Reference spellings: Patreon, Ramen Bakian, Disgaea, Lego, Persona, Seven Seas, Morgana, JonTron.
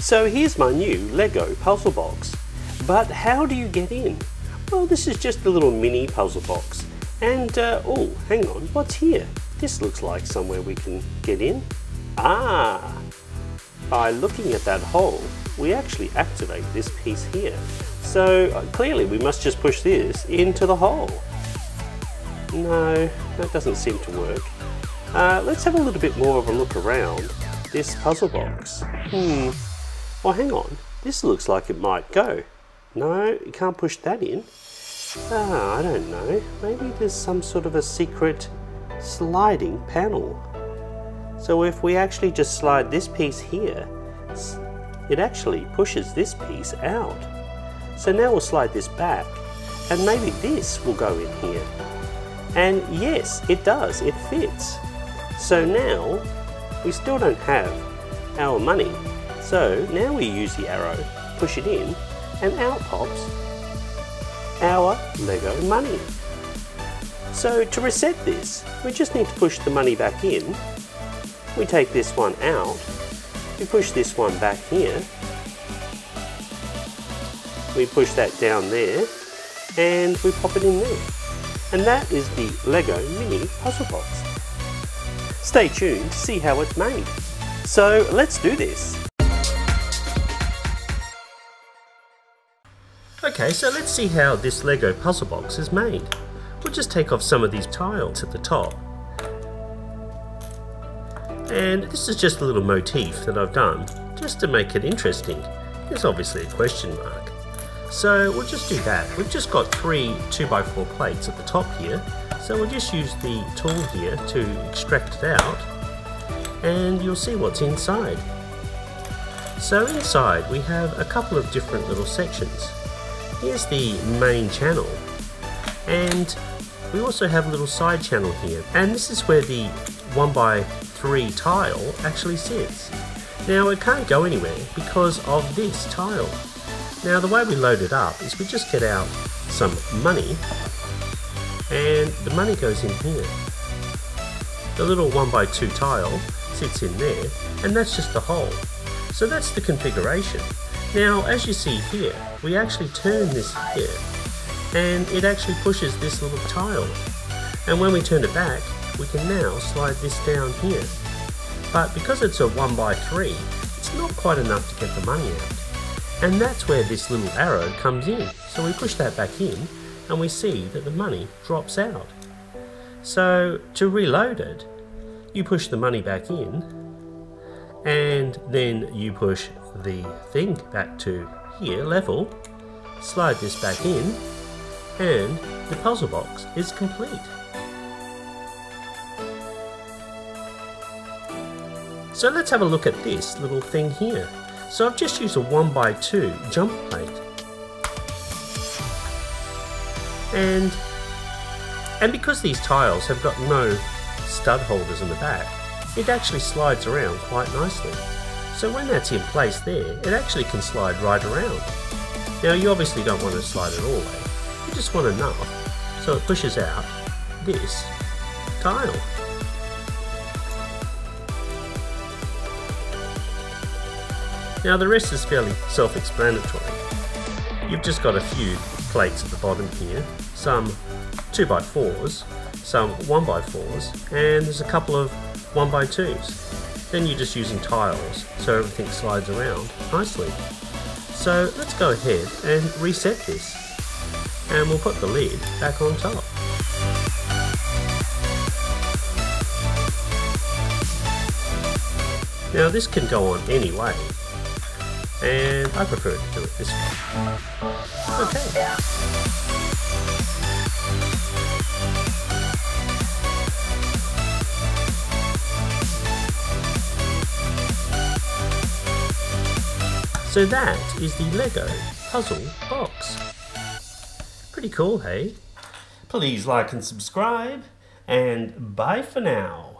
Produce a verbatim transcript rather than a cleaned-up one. So here's my new Lego puzzle box. But how do you get in? Well, this is just a little mini puzzle box. And, uh, oh, hang on, what's here? This looks like somewhere we can get in. Ah! By looking at that hole, we actually activate this piece here. So, uh, clearly we must just push this into the hole. No, that doesn't seem to work. Uh, let's have a little bit more of a look around this puzzle box. Hmm. Well, hang on. This looks like it might go. No, you can't push that in. Ah, I don't know. Maybe there's some sort of a secret sliding panel. So if we actually just slide this piece here, it actually pushes this piece out. So now we'll slide this back, and maybe this will go in here. And yes, it does, it fits. So now, we still don't have our money. So now we use the arrow, push it in, and out pops our Lego money. So to reset this, we just need to push the money back in. We take this one out, we push this one back here, we push that down there, and we pop it in there. And that is the Lego mini puzzle box. Stay tuned to see how it's made. So let's do this. Okay, so let's see how this Lego puzzle box is made. We'll just take off some of these tiles at the top. And this is just a little motif that I've done, just to make it interesting. There's obviously a question mark. So we'll just do that. We've just got three two by four plates at the top here. So we'll just use the tool here to extract it out. And you'll see what's inside. So inside we have a couple of different little sections. Here's the main channel. And we also have a little side channel here. And this is where the one by three tile actually sits. Now it can't go anywhere because of this tile. Now the way we load it up is we just get out some money, and the money goes in here. The little one by two tile sits in there, and that's just the hole. So that's the configuration. Now as you see here, we actually turn this here, and it actually pushes this little tile. And when we turn it back, we can now slide this down here. But because it's a one by three, it's not quite enough to get the money out. And that's where this little arrow comes in. So we push that back in and we see that the money drops out. So to reload it, you push the money back in and then you push the thing back to here level, slide this back in, and the puzzle box is complete. So let's have a look at this little thing here. So I've just used a one by two jump plate. And, and because these tiles have got no stud holders in the back, it actually slides around quite nicely. So when that's in place there, it actually can slide right around. Now you obviously don't want to slide it all the way, you just want enough so it pushes out this tile. Now the rest is fairly self-explanatory. You've just got a few plates at the bottom here, some two by fours, some one by fours, and there's a couple of one by twos. Then you're just using tiles so everything slides around nicely. So let's go ahead and reset this, and we'll put the lid back on top. Now this can go on any way, and I prefer to do it this way. Okay. So that is the Lego puzzle box. Pretty cool, hey? Please like and subscribe, and bye for now.